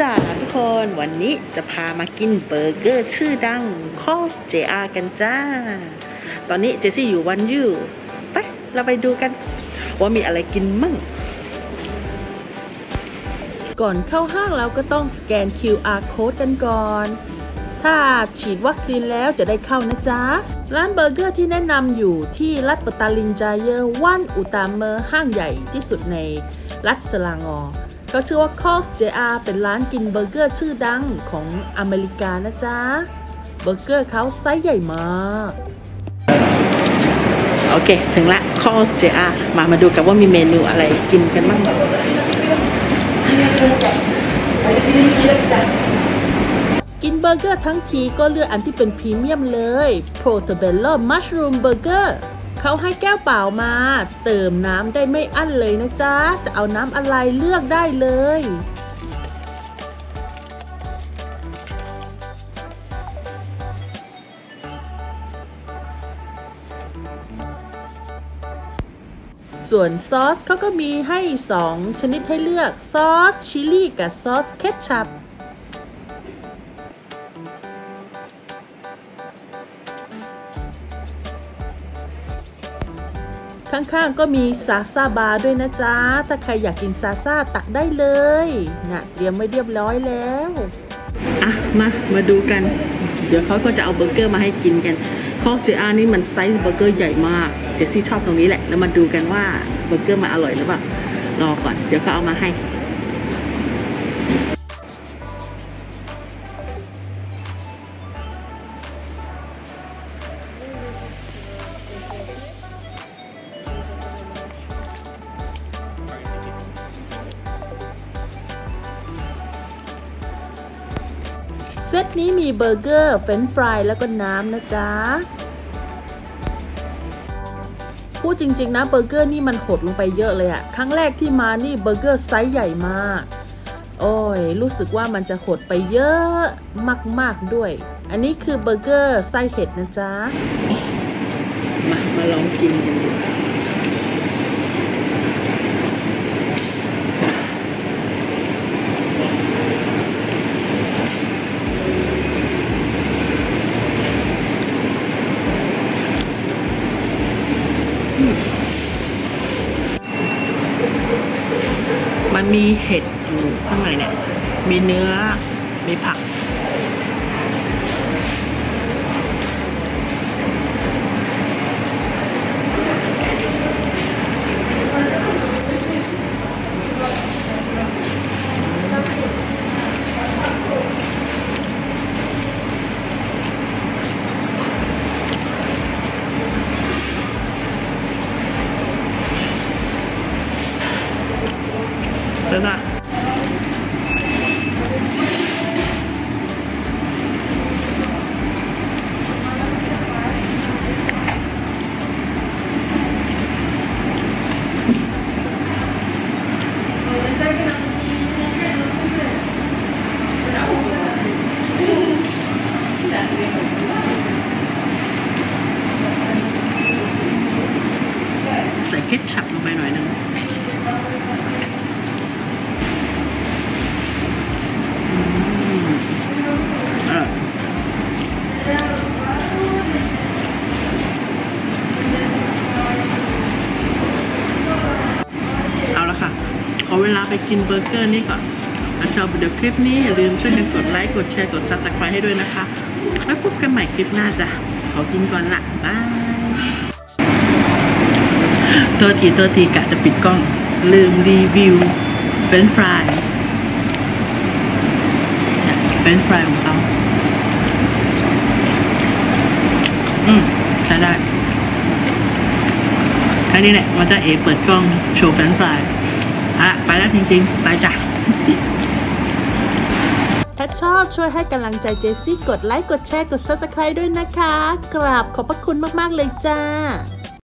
จ้าทุกคนวันนี้จะพามากินเบอร์เกอร์ชื่อดัง Carl's Jr. กันจ้าตอนนี้เจสซี่อยู่วันยูไปเราไปดูกันว่ามีอะไรกินมั่งก่อนเข้าห้างเราก็ต้องสแกน QR Code กันก่อนถ้าฉีดวัคซีนแล้วจะได้เข้านะจ๊ะร้านเบอร์เกอร์ที่แนะนำอยู่ที่รัฐปตาลินจาเยอร์วันอุตามเมอร์ห้างใหญ่ที่สุดในรัฐสลางอก็ชื่อว่า Carl's Jr. เป็นร้านกินเบอร์เกอร์ชื่อดังของอเมริกานะจ๊ะเบอร์เกอร์เขาไซส์ใหญ่มากโอเคถึงละ Carl's Jr. มาดูกันว่ามีเมนูอะไรกินกันบ้างกินเบอร์เกอร์ทั้งทีก็เลือกอันที่เป็นพรีเมียมเลย Portobello Mushroom Burger เขาให้แก้วเปล่ามาเติมน้ำได้ไม่อั้นเลยนะจ๊ะจะเอาน้ำอะไรเลือกได้เลยส่วนซอสเขาก็มีให้2ชนิดให้เลือกซอสชิลลี่กับซอสเคทชัพข้างๆก็มีซาซาบาร์ด้วยนะจ๊ะถ้าใครอยากกินซาซาตักได้เลยนะเตรียมไว้เรียบร้อยแล้วอ่ะมาดูกันเดี๋ยวเขาก็จะเอาเบอร์เกอร์มาให้กินกันCarl's Jr. นี่มันไซส์เบอร์เกอร์ใหญ่มากเจสซี่ชอบตรงนี้แหละแล้วมาดูกันว่าเบอร์เกอร์มาอร่อยหรือเปล่ารอก่อนเดี๋ยวเขาเอามาให้เซตนี้มีเบอร์เกอร์เฟรนช์ฟรายแล้วก็น้ำนะจ๊ะพูดจริงๆนะเบอร์เกอร์นี่มันหดลงไปเยอะเลยอะครั้งแรกที่มานี่เบอร์เกอร์ไซส์ใหญ่มากโอ้ยรู้สึกว่ามันจะหดไปเยอะมากๆด้วยอันนี้คือเบอร์เกอร์ไส้เห็ดนะจ๊ะมาลองกินกันดูมันมีเห็ดอยู่ข้างในเนี่ยมีเนื้อมีผักแล้วก็ใส่เคชัพลงไปหน่อยนึงขอเวลาไปกินเบอร์เกอร์นี่ก่อนชาวเดี๋ยวคลิปนี้อย่าลืมช่วยกันกดไลค์กดแชร์กด Subscribe ให้ด้วยนะคะแล้วพบกันใหม่คลิปหน้าจ้ะขอกินก่อนละบายตัวทีกะจะปิดกล้องลืมรีวิวเฟรนช์ฟรายของเขาใช้ได้แค่นี้แหละว่าจะเอเปิดกล้องโชว์เฟรนช์ฟรายอ่ะไปแล้วจริงๆไปจ้ะถ้าชอบช่วยให้กำลังใจเจสซี่กดไลค์กดแชร์กด Subscribe ด้วยนะคะกราบขอบพระคุณมากๆเลยจ้า